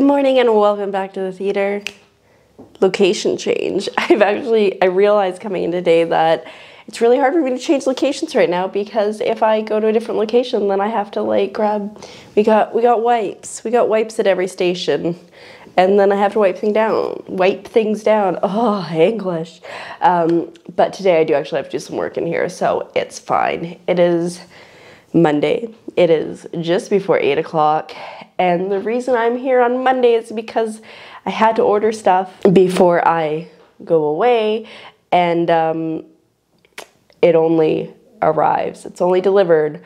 Good morning and welcome back to the theater. Location change. I realized coming in today that it's really hard for me to change locations right now, because if I go to a different location, then I have to like grab, we got wipes. We got wipes at every station. And then I have to wipe things down. Oh, English. But today I do actually have to do some work in here, so it's fine. It is Monday. It is just before 8 o'clock. And the reason I'm here on Monday is because I had to order stuff before I go away, and it only arrives. It's only delivered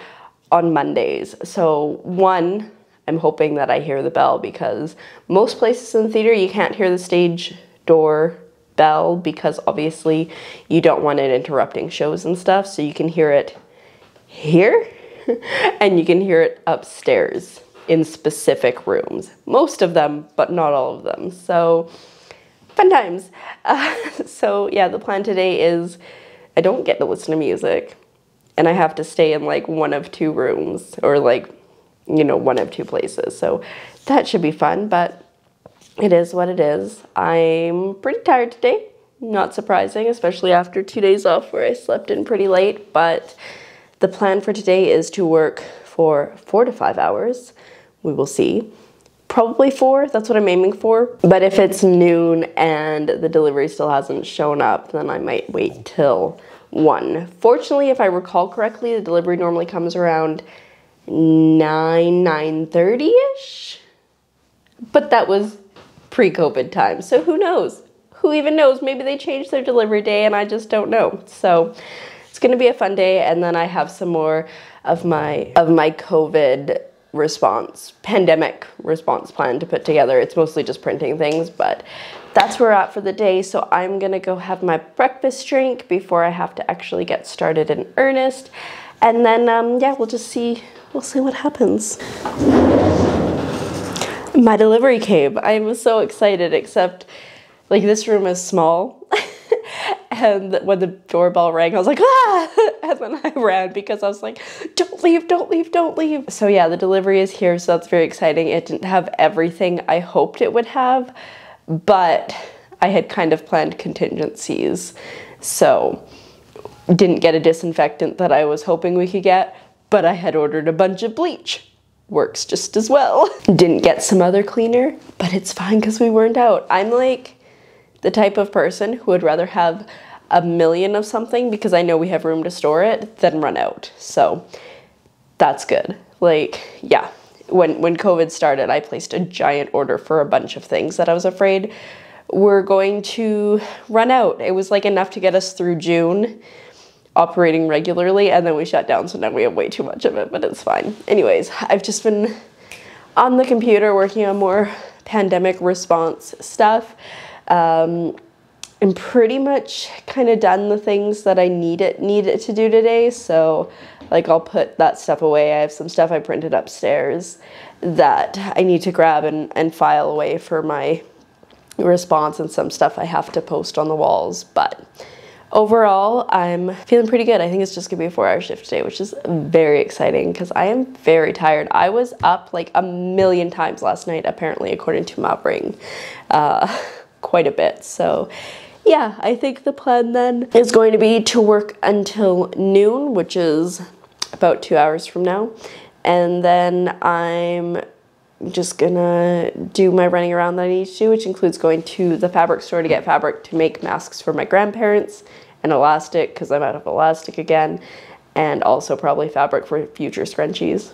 on Mondays. So one, I'm hoping that I hear the bell, because most places in the theater you can't hear the stage door bell, because obviously you don't want it interrupting shows and stuff. So you can hear it here and you can hear it upstairs in specific rooms. Most of them, but not all of them. So, fun times. So yeah, the plan today is I don't get to listen to music, and I have to stay in like one of two rooms, or like, you know, one of two places. So that should be fun, but it is what it is. I'm pretty tired today. Not surprising, especially after 2 days off where I slept in pretty late, but the plan for today is to work for 4 to 5 hours. We will see. Probably 4, that's what I'm aiming for. But if it's noon and the delivery still hasn't shown up, then I might wait till 1. Fortunately, if I recall correctly, the delivery normally comes around 9, 9:30-ish. But that was pre-COVID time, so who knows? Who even knows? Maybe they changed their delivery day and I just don't know. So it's gonna be a fun day, and then I have some more of my COVID pandemic response plan to put together. It's mostly just printing things, but that's where we're at for the day. So I'm gonna go have my breakfast drink before I have to actually get started in earnest. And then, yeah, we'll see what happens. My delivery came. I was so excited, except like this room is small. And when the doorbell rang, I was like, ah! And then I ran, because I was like, don't leave, don't leave, don't leave. So yeah, the delivery is here, so that's very exciting. It didn't have everything I hoped it would have, but I had kind of planned contingencies. So didn't get a disinfectant that I was hoping we could get, but I had ordered a bunch of bleach. Works just as well. Didn't get some other cleaner, but it's fine because we weren't out. I'm like the type of person who would rather have a million of something, because I know we have room to store it, than run out. So that's good. Like, yeah, when COVID started, I placed a giant order for a bunch of things that I was afraid were going to run out. It was like enough to get us through June operating regularly, and then we shut down, so now we have way too much of it, but it's fine. Anyways, I've just been on the computer working on more pandemic response stuff. I'm pretty much kind of done the things that I needed to do today, so like I'll put that stuff away. I have some stuff I printed upstairs that I need to grab and file away for my response, and some stuff I have to post on the walls. But overall, I'm feeling pretty good. I think it's just gonna be a 4-hour shift today, which is very exciting because I am very tired. I was up like a million times last night, apparently, according to my brain, quite a bit. So yeah, I think the plan then is going to be to work until noon, which is about 2 hours from now. And then I'm just gonna do my running around that I need to do, which includes going to the fabric store to get fabric to make masks for my grandparents, and elastic, because I'm out of elastic again, and also probably fabric for future scrunchies.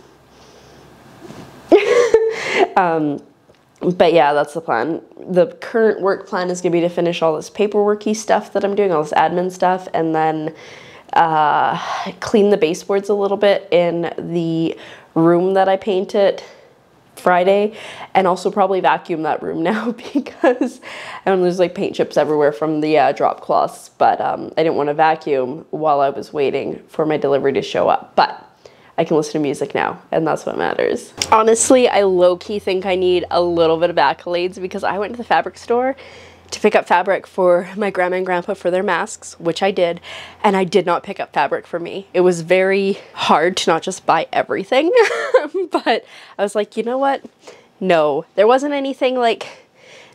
But yeah, that's the plan. The current work plan is gonna be to finish all this paperworky stuff that I'm doing, all this admin stuff, and then clean the baseboards a little bit in the room that I painted Friday, and also probably vacuum that room now, because there's like paint chips everywhere from the drop cloths, but I didn't want to vacuum while I was waiting for my delivery to show up. But I can listen to music now, and that's what matters. Honestly, I low-key think I need a little bit of accolades, because I went to the fabric store to pick up fabric for my grandma and grandpa for their masks, which I did, and I did not pick up fabric for me. It was very hard to not just buy everything, but I was like, you know what? no, there wasn't anything like,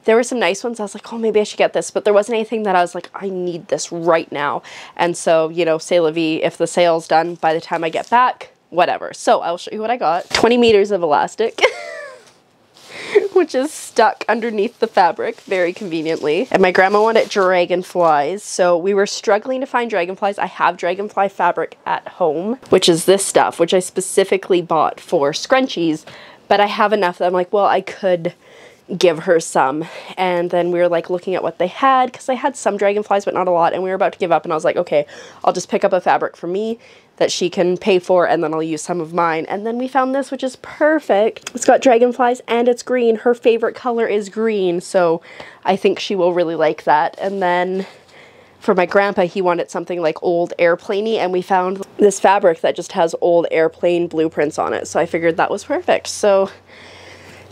there were some nice ones. I was like, oh, maybe I should get this, but there wasn't anything that I was like, I need this right now. And so, you know, c'est la vie, if the sale's done by the time I get back, whatever. So I'll show you what I got. 20 meters of elastic, which is stuck underneath the fabric very conveniently. And my grandma wanted dragonflies, so we were struggling to find dragonflies. I have dragonfly fabric at home, which is this stuff, which I specifically bought for scrunchies, but I have enough that I'm like, well, I could give her some. And then we were like looking at what they had, because I had some dragonflies but not a lot, and we were about to give up, and I was like, okay, I'll just pick up a fabric for me that she can pay for, and then I'll use some of mine. And then we found this, which is perfect. It's got dragonflies and it's green. Her favorite color is green, so I think she will really like that. And then for my grandpa, he wanted something like old airplane-y, and we found this fabric that just has old airplane blueprints on it, so I figured that was perfect. So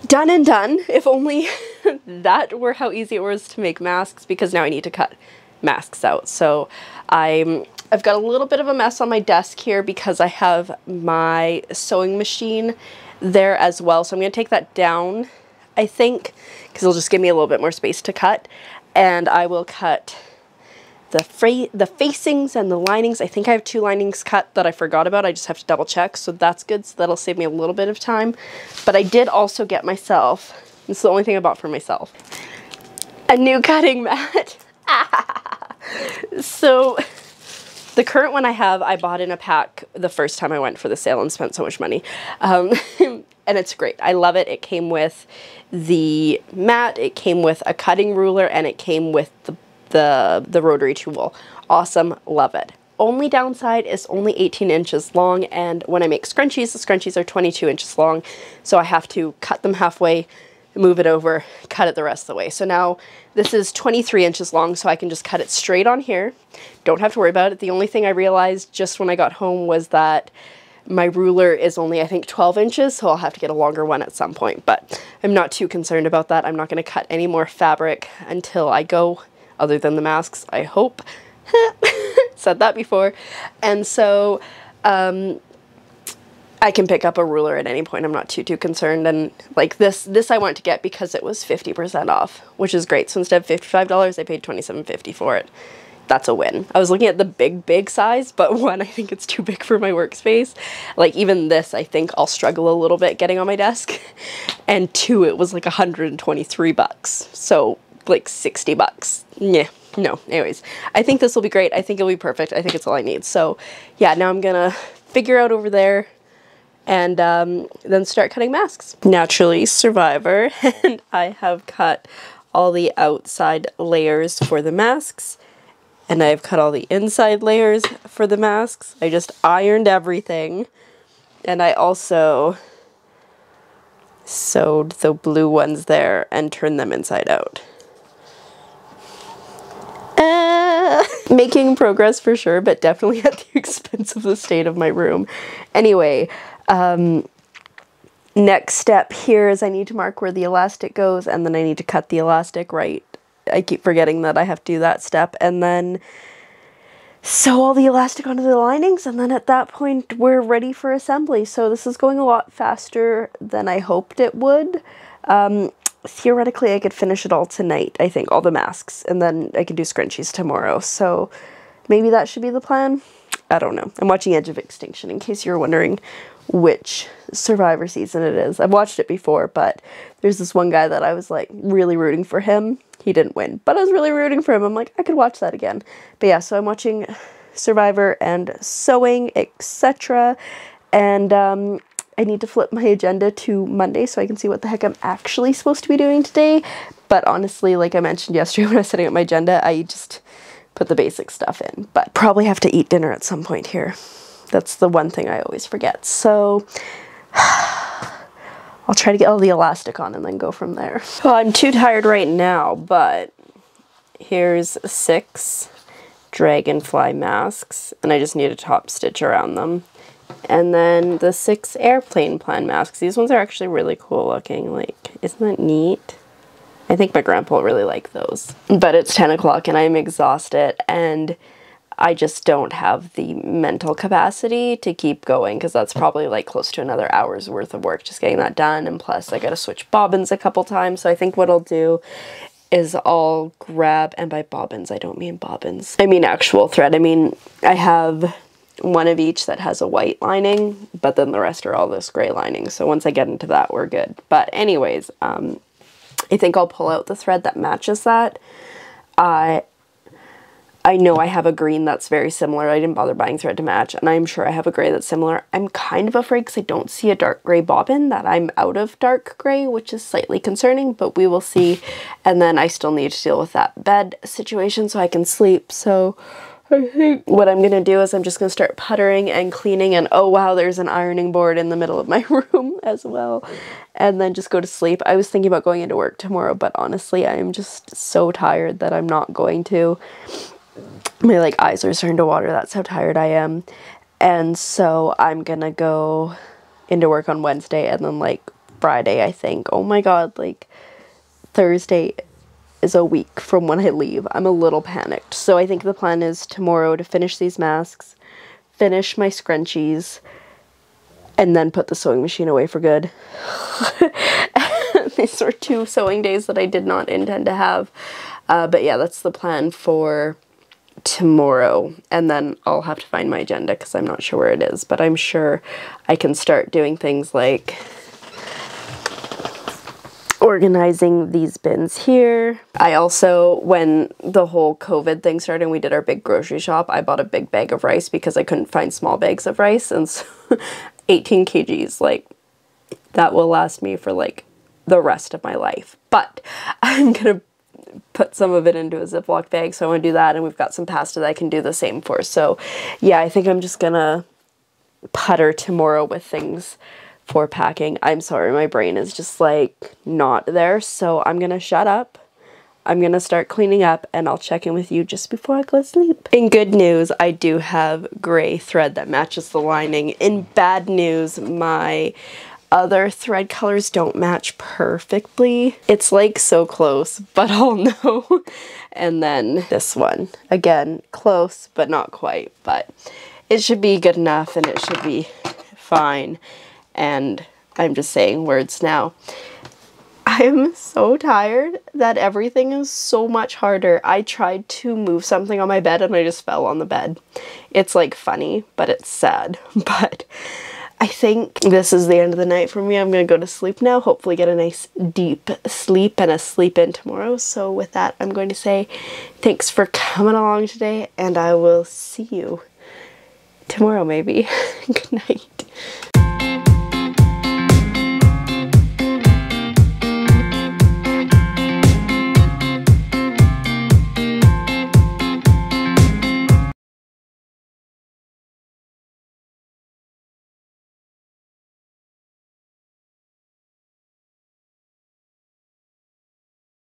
done and done. If only that were how easy it was to make masks, because now I need to cut masks out. So I've got a little bit of a mess on my desk here because I have my sewing machine there as well. So I'm going to take that down, I think, because it'll just give me a little bit more space to cut. And I will cut the facings and the linings. I think I have two linings cut that I forgot about. I just have to double check, so that's good. So that'll save me a little bit of time. But I did also get myself, this is the only thing I bought for myself, a new cutting mat. So the current one I have, I bought in a pack the first time I went for the sale and spent so much money. And it's great. I love it. It came with the mat, it came with a cutting ruler, and it came with the rotary tool. Awesome, love it. Only downside is only 18 inches long, and when I make scrunchies, the scrunchies are 22 inches long, so I have to cut them halfway, move it over, cut it the rest of the way. So now this is 23 inches long, so I can just cut it straight on here. Don't have to worry about it. The only thing I realized just when I got home was that my ruler is only, I think, 12 inches, so I'll have to get a longer one at some point, but I'm not too concerned about that. I'm not going to cut any more fabric until I go, other than the masks, I hope. Said that before. And so I can pick up a ruler at any point. I'm not too concerned. And like this I want to get because it was 50% off, which is great. So instead of $55, I paid $27.50 for it. That's a win. I was looking at the big size, but one, I think it's too big for my workspace. Like even this, I think I'll struggle a little bit getting on my desk. And two, it was like $123. So like $60. Yeah, no, anyways, I think this will be great. I think it'll be perfect. I think it's all I need. So yeah, now I'm gonna figure out over there and then start cutting masks. Naturally Survivor, and I have cut all the outside layers for the masks, and I've cut all the inside layers for the masks. I just ironed everything, and I also sewed the blue ones there and turned them inside out. Making progress for sure, but definitely at the expense of the state of my room. Anyway, next step here is I need to mark where the elastic goes, and then I need to cut the elastic, right? I keep forgetting that I have to do that step, and then sew all the elastic onto the linings, and then at that point we're ready for assembly. So this is going a lot faster than I hoped it would. Theoretically, I could finish it all tonight, I think, all the masks, and then I can do scrunchies tomorrow. So maybe that should be the plan. I don't know. I'm watching Edge of Extinction, in case you're wondering which Survivor season it is. I've watched it before, but there's this one guy that I was like really rooting for him. He didn't win, but I was really rooting for him. I'm like, I could watch that again. But yeah, so I'm watching Survivor and sewing, etc. And I need to flip my agenda to Monday so I can see what the heck I'm actually supposed to be doing today. But honestly, like I mentioned yesterday when I was setting up my agenda, I just put the basic stuff in. But probably have to eat dinner at some point here. That's the one thing I always forget. So I'll try to get all the elastic on and then go from there. Well, I'm too tired right now, but here's 6 dragonfly masks, and I just need a top stitch around them. And then the 6 airplane plan masks. These ones are actually really cool looking. Like, isn't that neat? I think my grandpa will really like those. But it's 10 o'clock and I'm exhausted, and I just don't have the mental capacity to keep going, because that's probably like close to another hour's worth of work just getting that done. And plus I got to switch bobbins a couple times. So I think what I'll do is I'll grab, and by bobbins, I don't mean bobbins, I mean actual thread. I mean, I have one of each that has a white lining, but then the rest are all this gray lining. So once I get into that, we're good. But anyways, I think I'll pull out the thread that matches that. I know I have a green that's very similar. I didn't bother buying thread to match, and I'm sure I have a gray that's similar. I'm kind of afraid, because I don't see a dark gray bobbin, that I'm out of dark gray, which is slightly concerning, but we will see. And then I still need to deal with that bed situation so I can sleep. So I think what I'm gonna do is I'm just gonna start puttering and cleaning, and oh wow, there's an ironing board in the middle of my room as well, and then just go to sleep. I was thinking about going into work tomorrow, but honestly, I am just so tired that I'm not going to. My like eyes are starting to water, that's how tired I am. And so I'm gonna go into work on Wednesday, and then like Friday, I think, oh my god, like Thursday is a week from when I leave. I'm a little panicked. So I think the plan is tomorrow to finish these masks, finish my scrunchies, and then put the sewing machine away for good. These were two sewing days that I did not intend to have. But yeah, that's the plan for tomorrow, and then I'll have to find my agenda because I'm not sure where it is, but I'm sure I can start doing things like organizing these bins here. I also, when the whole COVID thing started and we did our big grocery shop, I bought a big bag of rice because I couldn't find small bags of rice, and so 18 kgs, like that will last me for like the rest of my life, but I'm gonna put some of it into a Ziploc bag, so I want to do that, and we've got some pasta that I can do the same for. So yeah, I think I'm just gonna putter tomorrow with things for packing. I'm sorry, my brain is just like not there, so I'm gonna shut up. I'm gonna start cleaning up, and I'll check in with you just before I go to sleep. In good news, I do have gray thread that matches the lining. In bad news, my other thread colors don't match perfectly. It's like so close, but I'll know. And then this one, again, close, but not quite, but it should be good enough and it should be fine. And I'm just saying words now. I'm so tired that everything is so much harder. I tried to move something on my bed and I just fell on the bed. It's like funny, but it's sad, but I think this is the end of the night for me. I'm gonna go to sleep now, hopefully get a nice deep sleep and a sleep in tomorrow. So with that, I'm going to say thanks for coming along today, and I will see you tomorrow maybe. Good night.